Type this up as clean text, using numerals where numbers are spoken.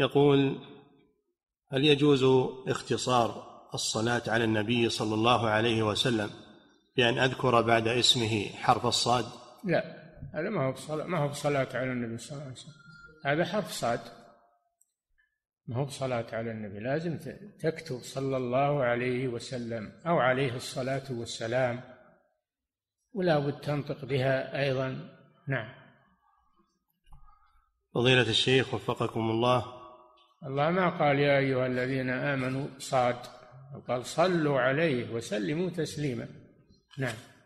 يقول: هل يجوز اختصار الصلاة على النبي صلى الله عليه وسلم بأن أذكر بعد اسمه حرف الصاد؟ لا، هذا ما هو بصلاة على النبي صلى الله عليه وسلم، هذا حرف صاد، ما هو بصلاة على النبي. لازم تكتب صلى الله عليه وسلم أو عليه الصلاة والسلام، ولا بد تنطق بها أيضا. نعم. فضيلة الشيخ وفقكم الله، الله ما قال يا أيها الذين آمنوا صاد، قال صلوا عليه وسلموا تسليما. نعم.